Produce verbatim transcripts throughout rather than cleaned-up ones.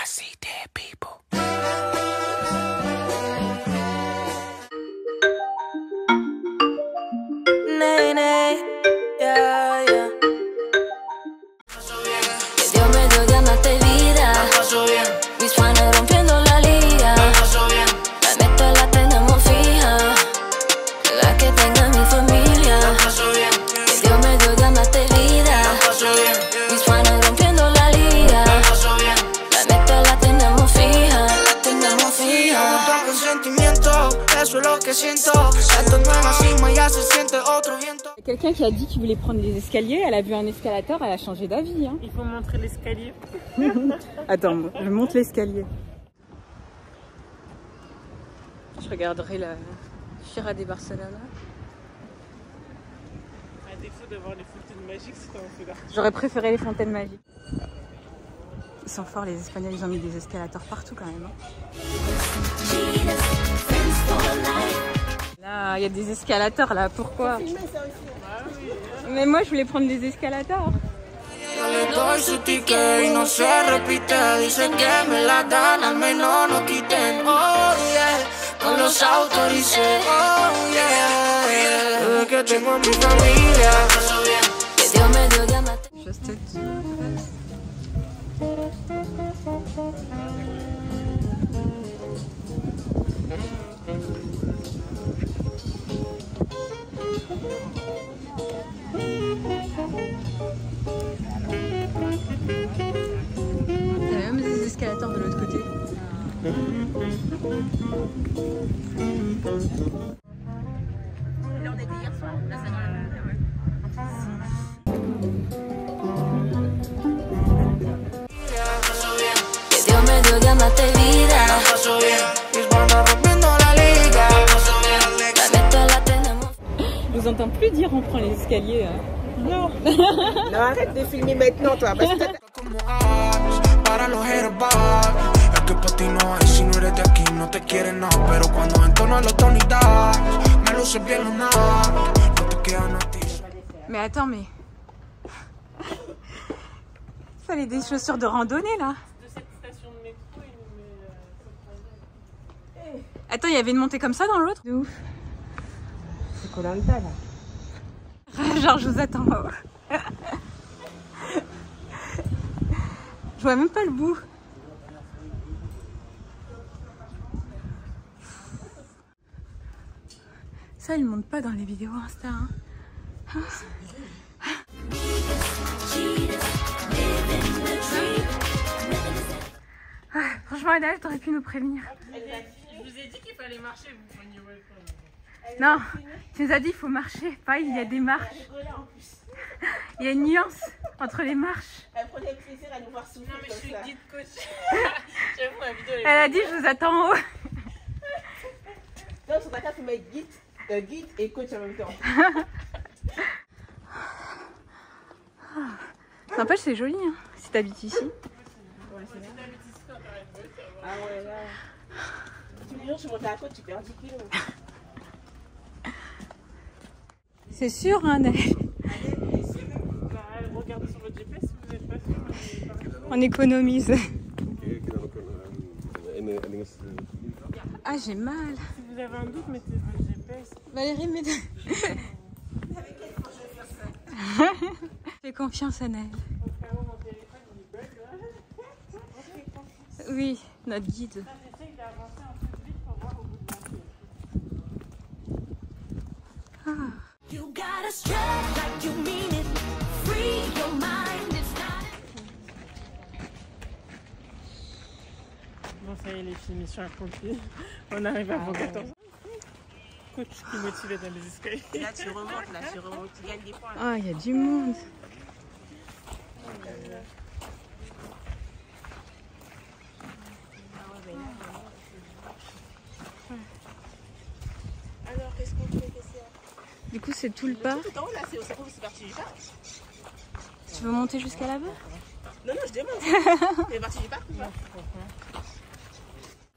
I see dead people. Nay, nay, yeah, yeah. Que Dios me dio ganas de vida. Mis fanes rompiendo la liga. La meta la tenemos fija. La que tenga mi familia. Que Dios me dio ganas de vida. Mis fanes rompiendo la liga. La meta la tenemos fija. La tenemos fija. Junto con sentimiento, eso es lo que siento. Esta nueva cima ya se siente otro viento. Quelqu'un qui a dit qu'il voulait prendre les escaliers, elle a vu un escalator, elle a changé d'avis. Hein. Il faut montrer l'escalier. Attends, je monte l'escalier. Je regarderai la Fira des Barcelona. À défaut d'avoir les fontaines magiques, c'est un peu là. J'aurais préféré les fontaines magiques. Ils sont forts, les Espagnols, ils ont mis des escalators partout quand même. Hein. Là, il y a des escalators là, pourquoi? Mais moi je voulais prendre des escalators. Just de l'autre côté. Là on était hier soir, là ça va. Je vous entends plus dire on prend les escaliers. Non. Non, arrête de filmer maintenant toi. Parce que para los herbas, es que para ti no es, si no eres de aquí no te quieren nada, pero cuando entono a los tonitas, me luce bien los nada, no te quedan a ti. Mais attends, mais... Il fallait des chaussures de randonnée, là. De cette station de métro, il nous met... Attends, il y avait une montée comme ça dans l'autre. De ouf. C'est Colanta, là. Genre, je vous attends, là. Je vois même pas le bout. Ça, il monte pas dans les vidéos Insta. Hein. Hein? Ah, franchement, Ada, t'aurais pu nous prévenir. Je vous ai dit qu'il fallait marcher. Vous preniez welcome. Non, tu nous as dit qu'il faut marcher. Pas il y a des marches. Il y a une nuance entre les marches. Elle prenait plaisir à nous voir souffler. Non mais je suis guide coach. J'avoue ma vidéo. Elle a dit je vous attends en haut. Non, sur ta carte, tu mets guide, euh, guide et coach en même temps. N'empêche, c'est joli hein, si t'habites ici. Ouais, si t'habites ici quand t'arrêtes de ça. Ah ouais là. Tous les jours je suis montée à la côte, tu perds dix kilos. C'est sûr hein Naël. Regardez sur votre G P S si vous n'êtes pas sûr. On économise. Ah, j'ai mal. Si vous avez un doute, mettez votre G P S. Valérie, mettez. Avec elle, quand je vais faire ça. Fais confiance à Naël. Oui, notre guide. Ah. You gotta strut like you mean it. Free your mind, it's not. Bon, ça y est, les filles, mission accomplie. On arrive à vingt-quatre heures. Coach qui motivait dans les escaliers. Et là, tu remontes, là, tu remontes, tu gagnes des points. Ah, il y a du monde. Alors, qu'est-ce qu'on fait? Du coup, c'est tout le pas. Tout en haut, là, c'est parti du parc. Tu veux monter jusqu'à là-bas? Non, non, je demande. C'est parti du parc ou pas?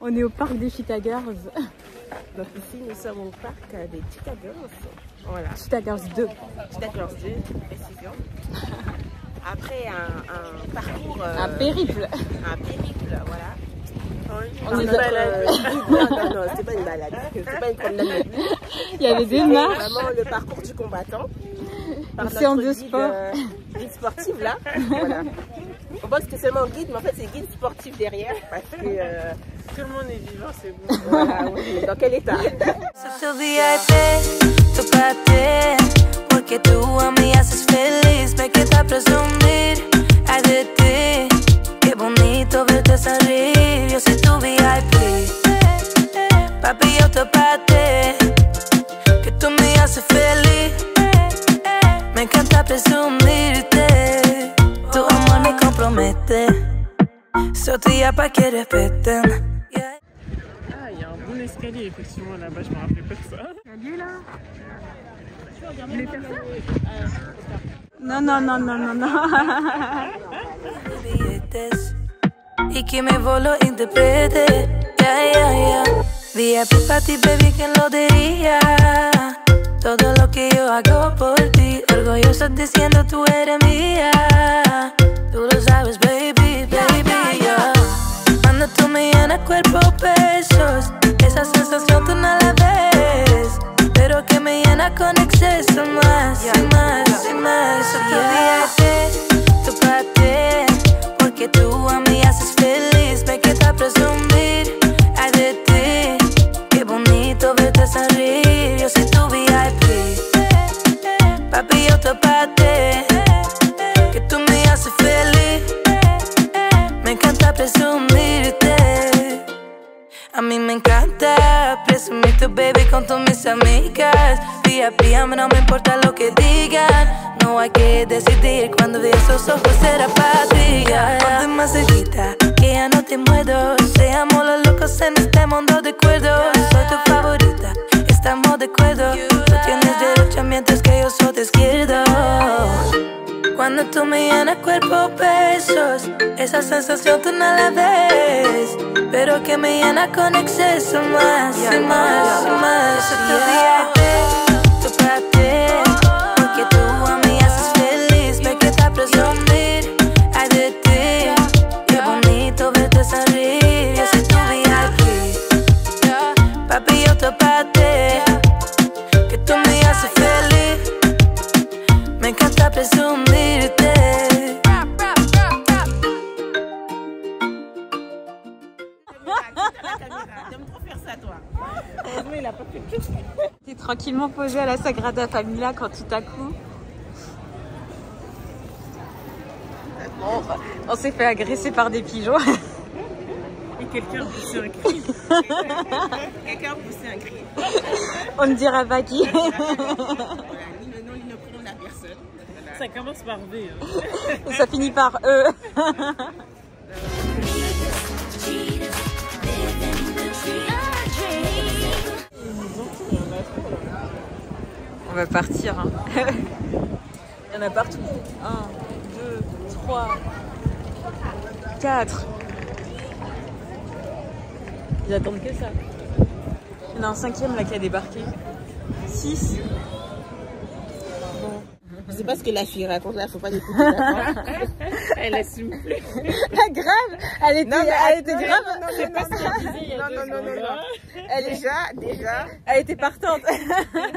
On est au parc des Ciutadella. Donc ici, nous sommes au parc des Ciutadella. Voilà. Ciutadella deux. Ciutadella deux, précision. après un, un parcours... Euh, un périple. Un périple, voilà. On est balade. Non, non, c'est pas une balade, c'est pas une promenade. Il y avait des marches. C'est vraiment le parcours du combattant. Par séance de sport. Guide, euh, guide sportive là. Voilà. On pense que c'est seulement guide, mais en fait c'est guide sportif derrière. Parce que euh, tout le monde est vivant, c'est bon. Voilà, oui, dans quel état? Ah, il y a un bon escalier effectivement là-bas, je me rappelais pas de ça. Escalier là. Vous voulez faire ça? Non, non, non, non, non, non. Y que me voló intérprete, ya, ya, ya. V I P para ti, baby, ¿quién lo diría? Todo lo que yo hago por ti, orgulloso diciendo tú eres mía. Tú lo sabes, baby, baby, ya. Cuando tú me llenas cuerpo pesos, esa sensación tú no la ves, pero que me llena con exceso más, y más, y más. Yo te dije, porque tú a mí haces feliz, me queda presumir, ay de ti, qué bonito verte sonreír, yo soy tu V I P, papi yo te pate, que tú me haces feliz, me encanta presumirte, a mí me encanta presumir tu baby con todas mis amigas, día a día no me importa lo que digan. No hay que decidir cuando vi esos ojos era patria. Ponte más cerquita, que ya no te muerdo. Seamos los locos en este mundo de cuerdos. Soy tu favorita, estamos de acuerdo. Tú tienes derecha mientras que yo soy de izquierda. Cuando tú me llenas cuerpo pesos, esa sensación tú no la ves, pero que me llena con exceso más y más y más. Yo te dije, tú para ti. T'es tranquillement posé à la Sagrada Família quand tout à coup on s'est fait agresser par des pigeons et quelqu'un poussait un cri. Quelqu'un poussait un cri. On ne dira pas qui. Voilà, ni le nom ni le prénom de la personne. Voilà. Ça commence par B. Hein. Ça finit par E. On va partir. Hein. Il y en a partout. un, deux, trois, quatre. Ils attendent que ça. Il y en a un cinquième là qui a débarqué. six. Bon. Je sais pas ce que la fille raconte là, faut pas l'écouter. Elle a soufflé. Ah, grave. Elle était, non, elle était non, grave. Non, non, non, non, non, disait, non, non, non, non, non. Elle déjà, déjà. Elle était partante.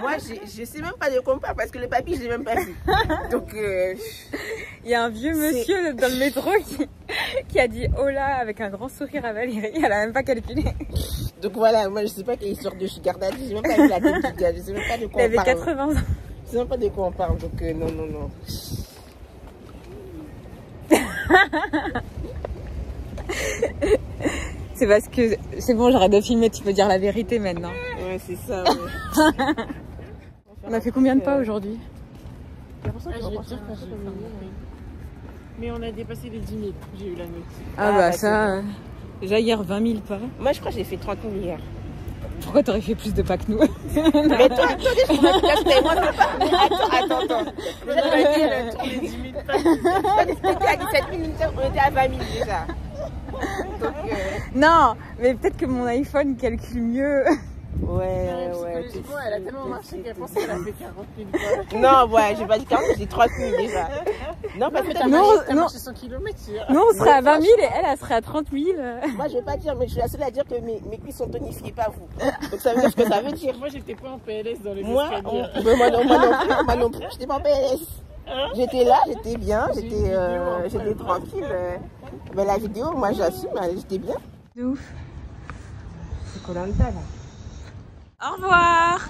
Moi, je sais même pas de compas parce que le papy, je l'ai même pas vu. Donc, euh... il y a un vieux monsieur dans le métro qui, qui a dit oh là avec un grand sourire à Valérie. Elle a même pas calculé. Donc voilà, moi je sais pas quelle histoire de Chicardati, je sais même pas avec la tête du gars, je sais même pas de quoi on parle. Elle avait quatre-vingts ans. Je sais même pas de quoi on parle, donc euh, non, non, non. C'est parce que c'est bon, j'arrête de filmer, tu peux dire la vérité maintenant. Ouais, c'est ça. Ouais. On a fait combien de pas aujourd'hui? Mais on a dépassé les dix mille, j'ai eu la note. Ah, ah bah, bah ça, euh... déjà hier vingt mille pas. Moi je crois que j'ai fait trente mille hier. Pourquoi t'aurais fait plus de pas que nous? Mais toi, attendez, je pourrais te casser, moi je pas. Attends, attends, attends. Déjà t'aurais fait le tour des dix mille pas. T'étais à dix-sept mille, on était à vingt mille déjà. Donc, euh... non, mais peut-être que mon iPhone calcule mieux. Ouais, ouais, ouais. Elle a tellement marché qu'elle pensait qu'elle a fait quarante mille. Non, ouais, j'ai pas dit quarante, j'ai dit trente mille déjà. Non, parce que t'as marché cent kilomètres. Non, on serait à vingt mille et elle, elle serait à trente mille. Moi, je vais pas dire, mais je suis la seule à dire que mes, mes cuisses sont tonifiées, pas vous. Donc ça veut dire ce que ça veut dire. Moi, j'étais pas en P L S dans les escaliers. Moi non, moi non plus, moi non plus, j'étais pas en P L S. J'étais là, j'étais bien, j'étais euh, tranquille. Euh. Ben, la vidéo, moi j'assume, j'étais bien. De ouf. C'est Koh Lanta là. Au revoir.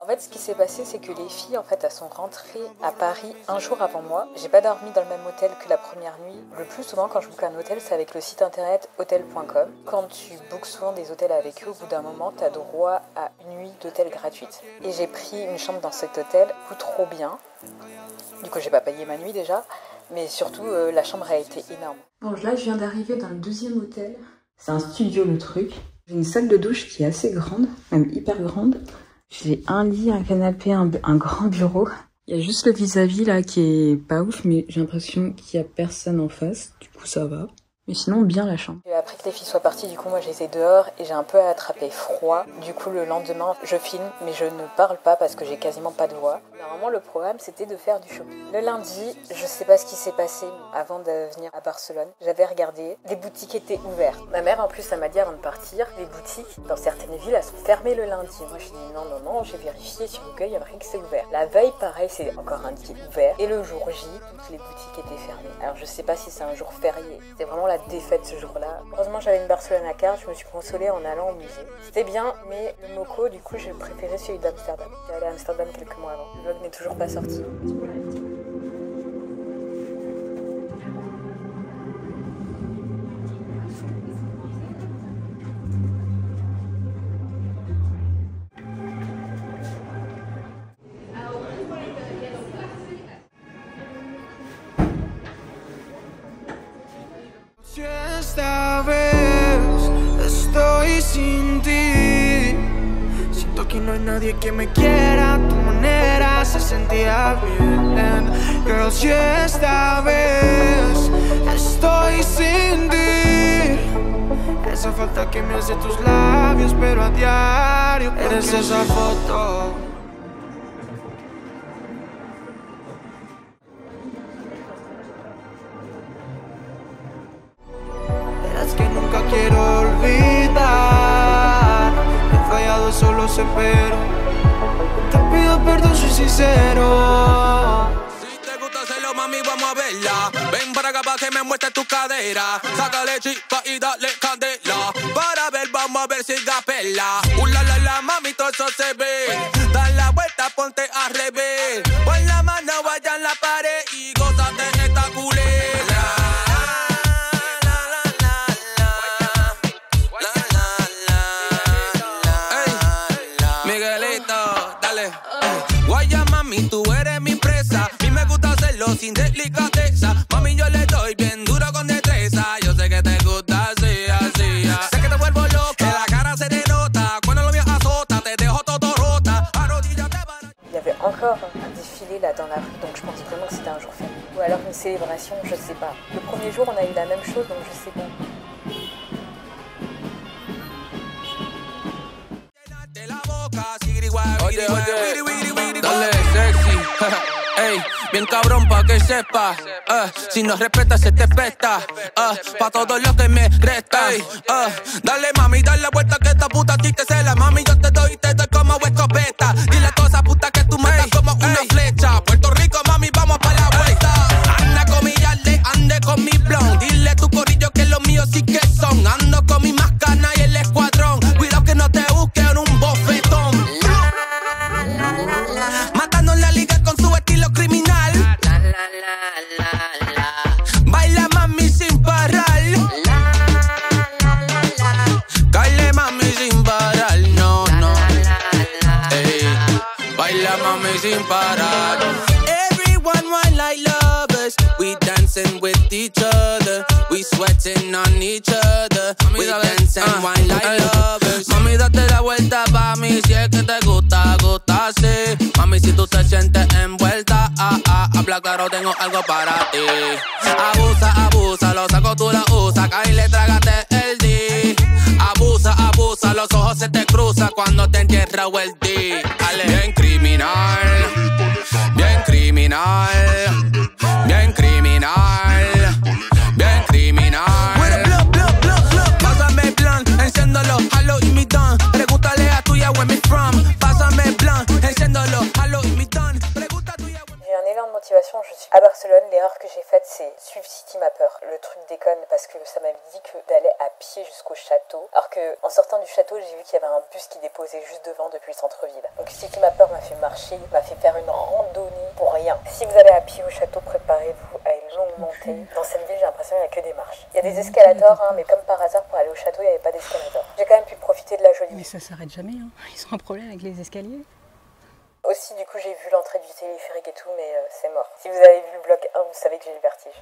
En fait, ce qui s'est passé, c'est que les filles, en fait, elles sont rentrées à Paris un jour avant moi. J'ai pas dormi dans le même hôtel que la première nuit. Le plus souvent, quand je book un hôtel, c'est avec le site internet hôtel point com. Quand tu bookes souvent des hôtels avec eux, au bout d'un moment, t'as droit à une nuit d'hôtel gratuite. Et j'ai pris une chambre dans cet hôtel, coûte trop bien. Du coup, j'ai pas payé ma nuit déjà. Mais surtout, euh, la chambre a été énorme. Bon, là, je viens d'arriver dans le deuxième hôtel. C'est un studio, le truc. J'ai une salle de douche qui est assez grande, même hyper grande. J'ai un lit, un canapé, un, un grand bureau. Il y a juste le vis-à-vis, là, qui est pas ouf, mais j'ai l'impression qu'il y a personne en face. Du coup, ça va. Mais sinon, bien la chambre. Après que les filles soient parties, du coup, moi, j'étais dehors et j'ai un peu attrapé froid. Du coup, le lendemain, je filme, mais je ne parle pas parce que j'ai quasiment pas de voix. Normalement, le programme, c'était de faire du shopping. Le lundi, je sais pas ce qui s'est passé avant de venir à Barcelone. J'avais regardé, des boutiques étaient ouvertes. Ma mère, en plus, elle m'a dit avant de partir, les boutiques, dans certaines villes, elles sont fermées le lundi. Moi, je dis non, non, non, j'ai vérifié sur Google, il y a rien que c'est ouvert. La veille, pareil, c'est encore un petit ouvert. Et le jour J, toutes les boutiques étaient fermées. Alors, je sais pas si c'est un jour férié. C'est vraiment la La défaite ce jour-là. Heureusement, j'avais une Barcelone à carte, je me suis consolée en allant au musée. C'était bien, mais le Moco, du coup, j'ai préféré celui d'Amsterdam. J'étais allée à Amsterdam quelques mois avant. Le vlog n'est toujours pas sorti. Esta vez estoy sin ti. Siento que no hay nadie que me quiera. Tu manera se sentirá bien. Girl, si esta vez estoy sin ti. Esa falta que me hace tus labios, pero a diario eres esa foto. Solo sé, pero te pido perdón, soy sincero. Si te gusta hacerlo, mami, vamos a verla. Ven para acá para que me muestres tu cadera. Sácale chispa y dale candela. Para ver, vamos a ver si da perla. Uh, la, la, la, mami, todo eso se ve. Da la vuelta, ponte al revés. Pon la mano, vaya en la pared y gózate en esta culera. Sin delicadeza, mami, yo le doy bien duro con destreza. Yo sé que te gusta así, así. Sé que te vuelvo loca, que la cara se denota. Cuando lo mío azota, te dejo todo rota. Arrodíllate para... Il y avait encore un défilé là dans la rue, donc je pense vraiment que c'était un jour férié. Ou alors une célébration, je sais pas. Le premier jour, on a eu la même chose, donc je sais pas. Oye, oye, oye, dale, sexy. Ey, bien cabrón pa' que sepa, uh, si no respetas se te pesta, uh, pa' todo lo que me resta, uh, dale mami, dale vuelta que esta puta a ti te cela, mami yo te doy y te doy como escopeta, dile a toda esa puta que tú matas como una flecha, Puerto Rico mami vamos pa' la vuelta, anda con mi yale, ande con mi blon, dile a tu corillo que los míos sí que son, ando con mi mascana y el escuadrón, cuidado que no te busquen un bofetón, matando la liga con su estilo criminal. La, la, la, la, la. Baila mami sin parar. La, la, la, la. Caile mami sin parar, no, la, no. La, la, la, hey. Baila mami sin parar. Everyone want like lovers. We dancing with each other. We sweating on each other. Mami, we dancing uh, wine like uh, lovers. Mami, date la vuelta pa' mí si es que te gusta, gusta así. ti. Mami, si tú te sientes envuelta, ah, ah, habla claro, tengo algo para ti. Abusa, abusa, los sacos tú la usas, cállate, trágate el di. Abusa, abusa, los ojos se te cruzan cuando te entierra o el di. Bien criminal, bien criminal, bien criminal, bien criminal. J'ai un énorme motivation, je suis à Barcelone, l'erreur que j'ai faite c'est suivre City Mapper. Le truc déconne parce que ça m'avait dit que d'aller à pied jusqu'au château, alors que en sortant du château j'ai vu qu'il y avait un bus qui déposait juste devant depuis le centre-ville. Donc City Mapper m'a fait marcher, m'a fait faire une randonnée pour rien. Si vous allez à pied au château, préparez-vous à une longue montée. Dans cette ville j'ai l'impression qu'il n'y a que des marches. Il y a des escalators, hein, mais comme par hasard pour aller au château il n'y avait pas d'escalator. J'ai quand même pu profiter de la jolie. Mais ça s'arrête jamais, hein. Ils ont un problème avec les escaliers. Aussi, du coup, j'ai vu l'entrée du téléphérique et tout, mais euh, c'est mort. Si vous avez vu le bloc un, vous savez que j'ai le vertige.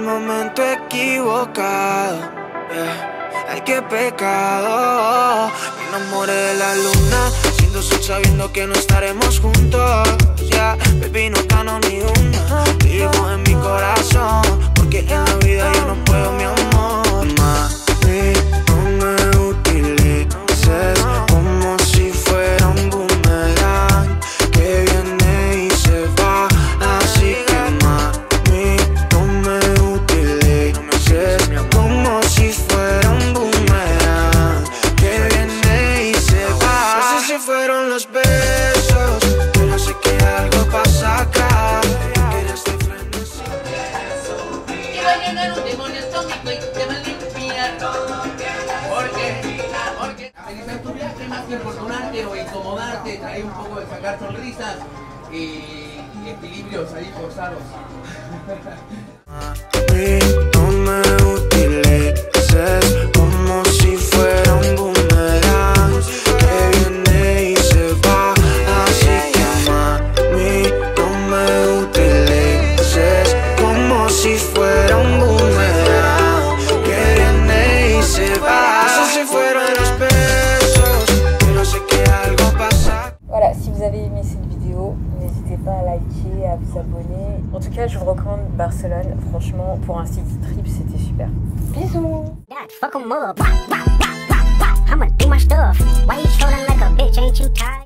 Momento equivocado, yeah. Ay, qué pecado. Me enamoré de la luna, siendo sol sabiendo que no estaremos juntos. Ya, yeah. Baby, no gano ni una. Vivimos en mi corazón, porque en la vida yo no puedo, mi amor. Mami, no me utilices como si fuera un boomerang que viene y se va. Así que, mami, que importunarte o incomodarte, traer un poco de sacar sonrisas y equilibrio, salir forzados. No me utilices como si fuera un boomerang que viene y se va, así que mami, no me utilices como si fuera un boomerang que viene y se va, así si fuera un boomerang. Voilà, si vous avez aimé cette vidéo, n'hésitez pas à liker, à vous abonner. En tout cas, je vous recommande Barcelone. Franchement, pour un city trip, c'était super. Bisous!